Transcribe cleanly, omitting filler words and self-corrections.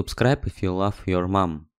Subscribe if you love your mom.